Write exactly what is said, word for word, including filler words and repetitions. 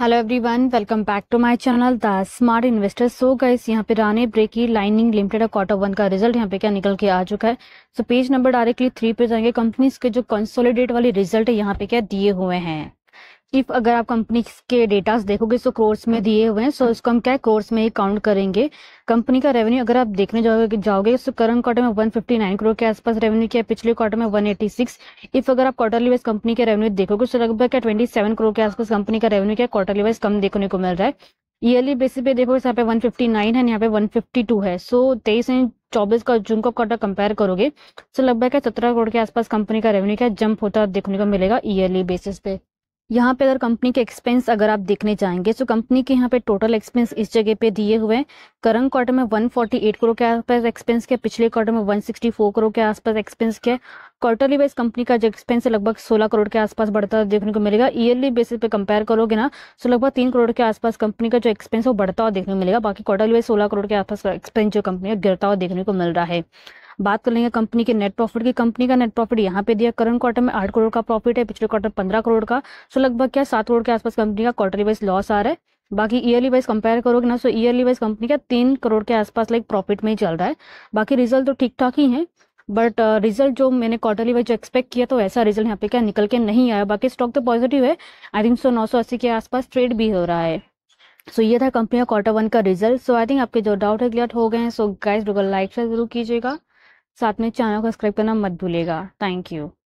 Hello everyone, welcome back to my channel the smart investor. So guys, यहाँ पे Rane brake lining limited का quarter one का result यहाँ पे क्या निकल के आ चुका है। So so, page number directly three पे जाएंगे। कंपनीज के जो कंसोलिडेट वाले रिजल्ट है यहाँ पे क्या दिए हुए हैं। इफ अगर आप कंपनी के डेटास देखोगे सो क्रोर्स में दिए हुए हैं। सो इसको हम क्या क्रोर्स में ही काउंट करेंगे। कंपनी का रेवेन्यू अगर आप देखने जाओगे जाओगे सो करंट क्वार्टर में एक सौ उनसठ करोड़ के आसपास रेवेन्यू किया, पिछले क्वार्टर में एक सौ छियासी। इफ अगर आप क्वार्टरली वाइज कंपनी के रेवेन्यू देखोगे सो लगभग क्या सत्ताईस करोड़ के आसपास कंपनी का रेवेन्यू किया। क्वार्टरली वाइज कम देखने को मिल रहा है। ईयरली बेसिस पे देखोगे यहाँ पे एक सौ उनसठ है, यहाँ पे एक सौ बावन है। सो तेईस चौबीस का जून का क्वार्टर कंपेयर करोगे सो लगभग क्या सत्रह करोड़ के आसपास कंपनी का रेवेन्यू क्या जंप होता देखने को मिलेगा ईयरली बेसिस पे। यहाँ पे अगर कंपनी के एक्सपेंस अगर आप देखने जाएंगे सो कंपनी के यहाँ पे टोटल एक्सपेंस इस जगह पे दिए हुए हैं। करंट क्वार्टर में एक सौ अड़तालीस करोड़ के आसपास एक्सपेंस किया, पिछले क्वार्टर में एक सौ चौंसठ करोड़ के आसपास एक्सपेंस किया। क्वार्टरली बेस कंपनी का जो एक्सपेंस है लगभग सोलह करोड़ के आसपास बढ़ता हुआ देखने को मिलेगा। ईयरली बेसिस पे कंपेयर करोगे ना सो लगभग तीन करोड़ के आसपास कंपनी का जो एक्सपेंस वो बढ़ता हुआ देखने को मिलेगा। बाकी क्वार्टरली बेस सोलह करोड़ के आसपास एक्सपेंस जो कंपनी का गिरता हुआ देखने को मिल रहा है। बात कर लेंगे कंपनी के नेट प्रॉफिट की। कंपनी का नेट प्रॉफिट यहाँ पे दिया करंट क्वार्टर में आठ करोड़ का प्रॉफिट है, पिछले क्वार्टर पंद्रह करोड़ का। सो लगभग क्या सात करोड़ के आसपास कंपनी का क्वार्टरली वाइज लॉस आ रहा है। बाकी ईयरली वाइज कंपेयर करोगे ना सो ईयरली वाइज कंपनी का तीन करोड़ के आसपास लाइक प्रॉफिट में ही चल रहा है। बाकी रिजल्ट तो ठीक ठाक ही है, बट रिजल्ट uh, जो मैंने क्वार्टरली वाइज एक्सपेक्ट किया तो वैसा रिजल्ट यहाँ पे क्या निकल के नहीं आया। बाकी स्टॉक तो पॉजिटिव है, आई थिंक सो नौ सौ अस्सी के आसपास ट्रेड भी हो रहा है। सो so, ये था कंपनी का क्वार्टर वन का रिजल्ट। सो आई थिंक आपके जो डाउट है क्लियर हो गए हैं। सो गाइस, बिल्कुल लाइक शेयर जरूर कीजिएगा, साथ में चैनल को सब्सक्राइब करना मत भूलिएगा। Thank you.